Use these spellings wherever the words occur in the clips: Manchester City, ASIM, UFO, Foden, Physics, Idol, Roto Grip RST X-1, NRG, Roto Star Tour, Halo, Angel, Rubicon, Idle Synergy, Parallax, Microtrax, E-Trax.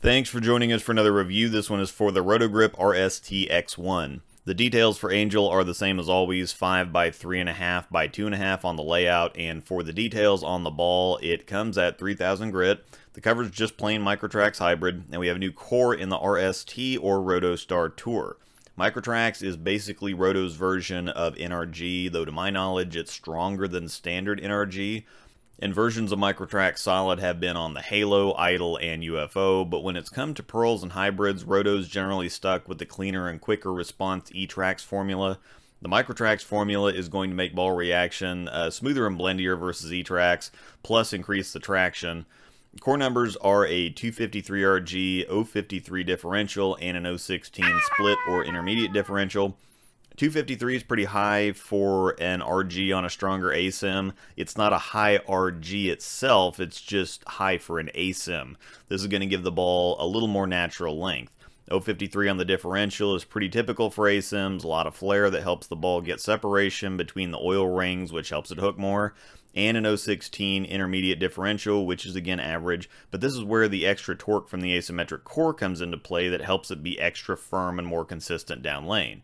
Thanks for joining us for another review. This one is for the Roto Grip RST X-1. The details for Angel are the same as always, 5 by 3.5 by 2.5 on the layout, and for the details on the ball, it comes at 3000 grit. The cover's just plain Microtrax hybrid, and we have a new core in the RST or Roto Star Tour. Microtrax is basically Roto's version of NRG, though to my knowledge it's stronger than standard NRG. And versions of Microtrax Solid have been on the Halo, Idol, and UFO, but when it's come to Pearls and Hybrids, Roto's generally stuck with the cleaner and quicker response E-Trax formula. The Microtrax formula is going to make ball reaction smoother and blendier versus E-Trax, plus increase the traction. Core numbers are a 253 RG, 053 differential, and an 016 split or intermediate differential. 253 is pretty high for an RG on a stronger ASIM. It's not a high RG itself, it's just high for an ASIM. This is going to give the ball a little more natural length. 053 on the differential is pretty typical for ASIMs, a lot of flare that helps the ball get separation between the oil rings, which helps it hook more, and an 016 intermediate differential, which is again average, but this is where the extra torque from the asymmetric core comes into play that helps it be extra firm and more consistent down lane.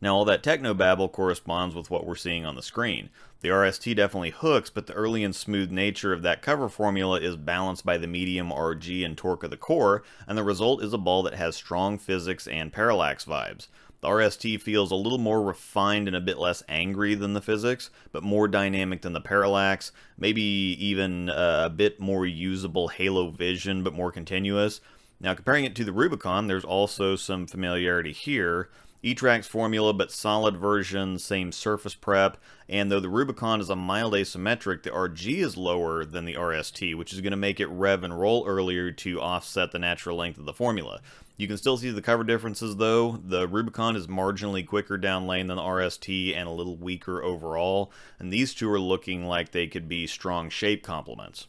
Now all that technobabble corresponds with what we're seeing on the screen. The RST definitely hooks, but the early and smooth nature of that cover formula is balanced by the medium RG and torque of the core, and the result is a ball that has strong physics and parallax vibes. The RST feels a little more refined and a bit less angry than the physics, but more dynamic than the parallax, maybe even a bit more usable Halo vision, but more continuous. Now comparing it to the Rubicon, there's also some familiarity here. E-Trax formula, but solid version, same surface prep, and though the Rubicon is a mild asymmetric, the RG is lower than the RST, which is going to make it rev and roll earlier to offset the natural length of the formula. You can still see the cover differences though. The Rubicon is marginally quicker down lane than the RST and a little weaker overall, and these two are looking like they could be strong shape complements.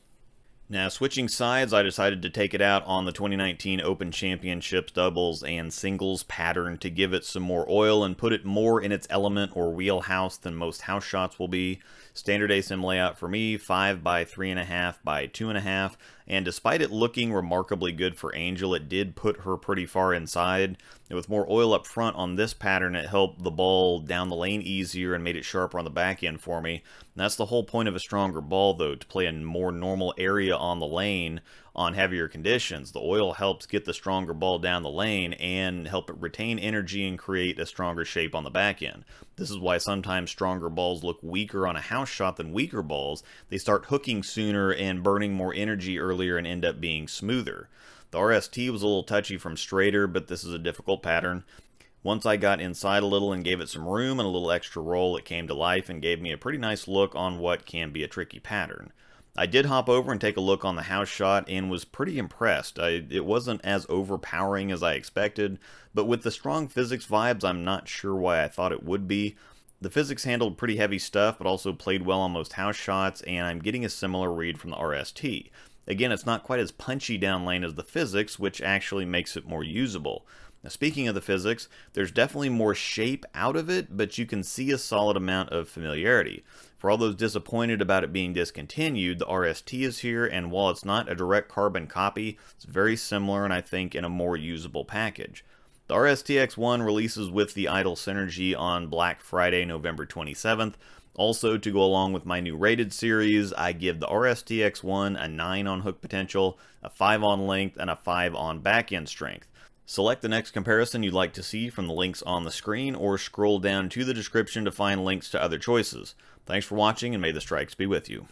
Now switching sides, I decided to take it out on the 2019 Open Championships doubles and singles pattern to give it some more oil and put it more in its element or wheelhouse than most house shots will be. Standard ASIM layout for me, 5 by 3.5 by 2.5, and despite it looking remarkably good for Angel, it did put her pretty far inside. And with more oil up front on this pattern, it helped the ball down the lane easier and made it sharper on the back end for me. And that's the whole point of a stronger ball though, to play a more normal area on the lane on heavier conditions. The oil helps get the stronger ball down the lane and help it retain energy and create a stronger shape on the back end. This is why sometimes stronger balls look weaker on a house shot than weaker balls. They start hooking sooner and burning more energy earlier and end up being smoother. The RST was a little touchy from straighter, but this is a difficult pattern. Once I got inside a little and gave it some room and a little extra roll, it came to life and gave me a pretty nice look on what can be a tricky pattern. I did hop over and take a look on the house shot and was pretty impressed. It wasn't as overpowering as I expected, but with the strong physics vibes, I'm not sure why I thought it would be. The physics handled pretty heavy stuff, but also played well on most house shots, and I'm getting a similar read from the RST. Again, it's not quite as punchy down lane as the physics, which actually makes it more usable. Now, speaking of the physics, there's definitely more shape out of it, but you can see a solid amount of familiarity. For all those disappointed about it being discontinued, the RST is here, and while it's not a direct carbon copy, it's very similar and I think in a more usable package. The RST X-1 releases with the Idle Synergy on Black Friday, November 27th. Also, to go along with my new rated series, I give the RST X-1 a 9 on hook potential, a 5 on length, and a 5 on back end strength. Select the next comparison you'd like to see from the links on the screen, or scroll down to the description to find links to other choices. Thanks for watching, and may the strikes be with you.